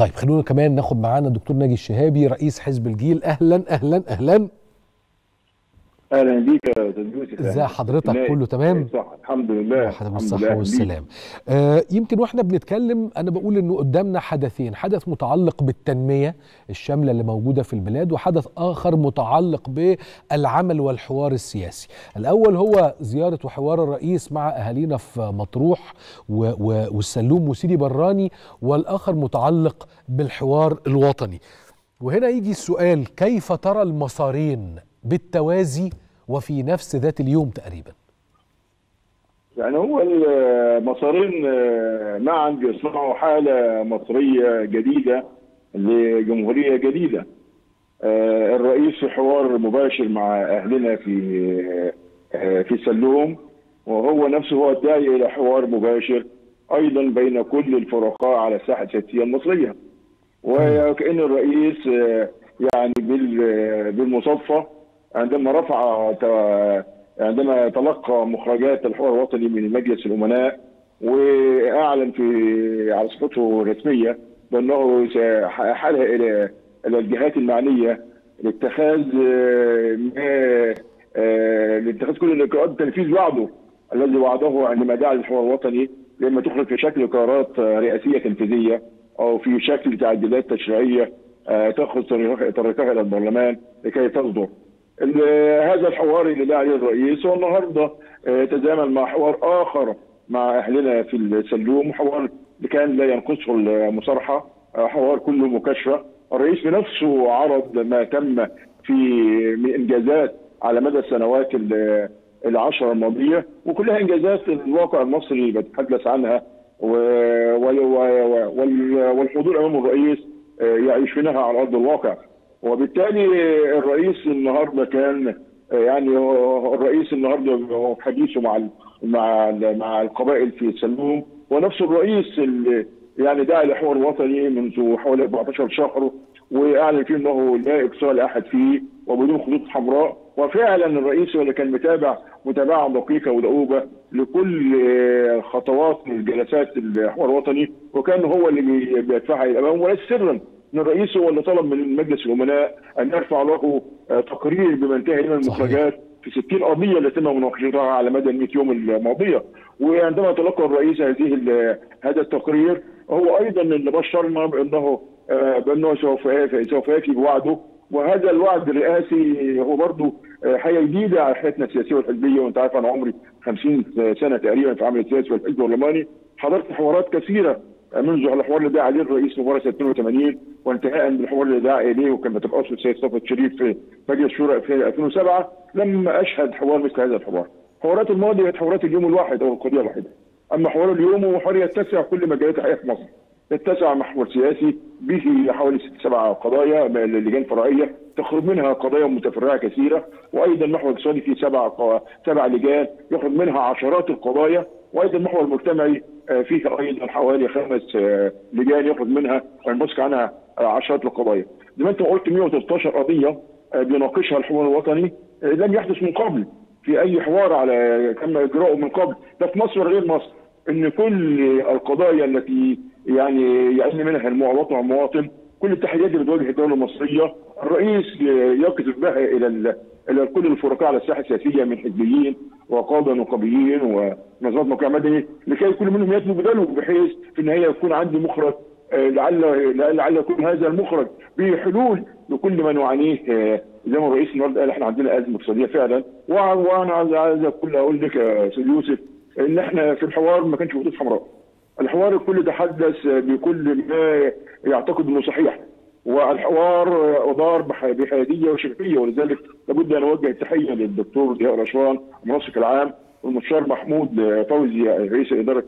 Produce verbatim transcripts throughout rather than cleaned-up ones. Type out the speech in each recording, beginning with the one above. طيب خلونا كمان ناخد معانا الدكتور ناجي الشهابي رئيس حزب الجيل. اهلا اهلا اهلا. اهلا بيك يا استاذ يوسف. ازي حضرتك؟ كله تمام؟ صح الحمد لله. الصحه والسلام. آه يمكن واحنا بنتكلم انا بقول انه قدامنا حدثين، حدث متعلق بالتنميه الشامله اللي موجوده في البلاد، وحدث اخر متعلق بالعمل والحوار السياسي. الاول هو زياره وحوار الرئيس مع اهالينا في مطروح والسلوم وسيدي براني، والاخر متعلق بالحوار الوطني. وهنا يجي السؤال، كيف ترى المسارين بالتوازي وفي نفس ذات اليوم تقريبا؟ يعني هو المسارين معا بيصنعوا حاله مصريه جديده لجمهوريه جديده. الرئيس في حوار مباشر مع اهلنا في في سلوم، وهو نفسه هو الداعي الى حوار مباشر ايضا بين كل الفرقاء على الساحه السياسيه المصريه. وكأن الرئيس يعني بالمصفى عندما رفع عندما تلقى مخرجات الحوار الوطني من مجلس الامناء واعلن في على صفحته الرسميه بانه سيحالها الى الى الجهات المعنيه لاتخاذ لاتخاذ كل الاجراءات لتنفيذ وعده الذي وعده عندما دعا للحوار الوطني، لما تخرج في شكل قرارات رئاسيه تنفيذيه او في شكل تعديلات تشريعيه تاخذ طريقها الى البرلمان لكي تصدر. هذا الحوار اللي دعا عليه الرئيس، والنهارده تزامن مع حوار اخر مع اهلنا في السلوم، حوار كان لا ينقصه المصارحه، حوار كله مكاشفه. الرئيس بنفسه عرض ما تم في من انجازات على مدى السنوات العشره الماضيه، وكلها انجازات الواقع المصري بتحدث عنها، والحضور امام الرئيس يعيشونها على ارض الواقع. وبالتالي الرئيس النهارده كان يعني الرئيس النهارده حديثه مع مع مع القبائل في السلوم، ونفس الرئيس اللي يعني دعا لحوار وطني منذ حوالي أربعة عشر شهر واعلن فيه انه لا اقصاء لاحد فيه وبدون خطوط حمراء. وفعلا الرئيس هو اللي كان متابع متابعه دقيقه ودؤوبه لكل خطوات جلسات الحوار الوطني، وكان هو اللي بيدفعها الى الامام. وليس سرا ان الرئيس هو اللي طلب من مجلس الامناء ان يرفع له تقرير بما انتهى من المخرجات في ستين قضيه اللي تم مناقشتها على مدى ال مئة يوم الماضيه. وعندما تلقى الرئيس هذه هذا التقرير، هو ايضا اللي بشر بانه بانه سوف سوف يفي بوعده، وهذا الوعد الرئاسي هو برضه حاجه جديده على حياتنا السياسيه والحزبيه. وانت عارف انا عمري خمسين سنه تقريبا في عمل السياسي والحزب البرلماني، حضرت حوارات كثيره منذ الحوار اللي دعا عليه الرئيس في مباراه اثنين وثمانين، وانتهاء بالحوار اللي دعا اليه وكان بتبقى السيد صفوت شريف في مجلس الشورى في ألفين وسبعة. لم اشهد حوار مثل هذا الحوار. حوارات الماضي كانت حوارات اليوم الواحد او القضيه الواحده، اما حوار اليوم هو حوار يتسع كل مجالات الحياه في مصر. يتسع محور سياسي به حوالي ست سبع قضايا لجان فرعيه تخرج منها قضايا متفرعه كثيره، وايضا محور اقتصادي فيه سبع سبع لجان يخرج منها عشرات القضايا، وايضا المحور المجتمعي فيه ايضا حوالي خمس لجان يخرج منها وينبثق عنها عشرات القضايا. زي ما انت قلت مئة وثلاثة عشر قضيه بيناقشها الحوار الوطني لم يحدث من قبل في اي حوار على تم اجراؤه من قبل، ده في مصر وغير مصر. ان كل القضايا التي يعني يعاني منها المواطن والمواطن، كل التحديات اللي بتواجه الدوله المصريه، الرئيس يقف بها الى الى كل الفرقاء على الساحه السياسيه من حزبيين وقاده نقابيين ونظامات موقع مدني، لكي كل منهم يتلو بداله، بحيث في النهايه يكون عندي مخرج لعل لعل يكون هذا المخرج به حلول لكل من يعانيه. زي ما الرئيس النهارده قال احنا عندنا ازمه اقتصاديه فعلا، وانا عايز كل اقول لك يا استاذ يوسف ان احنا في الحوار ما كانش خطوط حمراء. الحوار الكل تحدث بكل ما يعتقد انه صحيح، والحوار ادار بحياديه وشفافيه، ولذلك لابد ان اوجه التحيه للدكتور ضياء رشوان المنسق العام والمستشار محمود فوزي رئيس اداره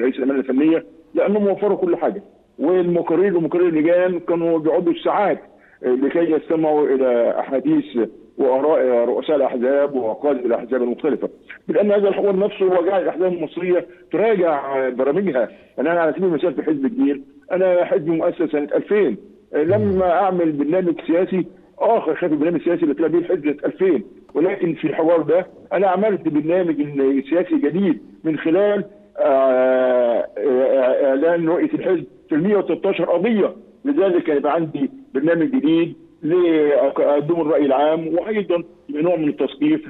رئيس الامانه الفنيه، لانهم وفروا كل حاجه. والمقررين ومقرري اللجان كانوا بيقعدوا الساعات لكي يستمعوا الى احاديث واراء رؤساء الاحزاب وقادة الاحزاب المختلفه، لان هذا الحوار نفسه هو جعل الاحزاب المصريه تراجع برامجها. انا على سبيل المثال في حزب الجيل، انا حزب مؤسس سنه ألفين، لما اعمل برنامج سياسي اخر خلف البرنامج السياسي اللي طلع بيه الحزب سنه ألفين، ولكن في الحوار ده انا عملت برنامج سياسي جديد من خلال اعلان رؤيه الحزب في مئة وثلاثة عشر قضيه لذلك يبقى عندي برنامج جديد لقدوم الراي العام، وايضا نوع من التثقيف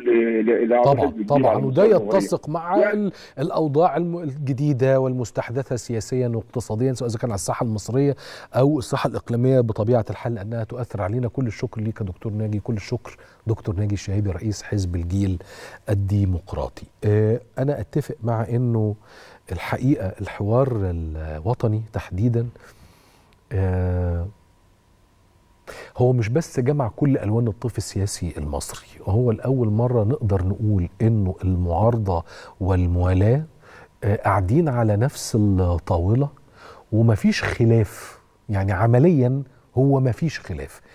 طبعا طبعا وده يتسق مع يعني الاوضاع الجديده والمستحدثه سياسيا واقتصاديا، سواء اذا كان على الساحه المصريه او الساحه الاقليميه بطبيعه الحال لانها تؤثر علينا. كل الشكر ليك يا دكتور ناجي، كل الشكر دكتور ناجي الشهابي رئيس حزب الجيل الديمقراطي. انا اتفق مع انه الحقيقه الحوار الوطني تحديدا هو مش بس جمع كل ألوان الطيف السياسي المصري، وهو لأول مرة نقدر نقول إنه المعارضة والموالاة قاعدين على نفس الطاولة ومفيش خلاف، يعني عمليا هو مفيش خلاف.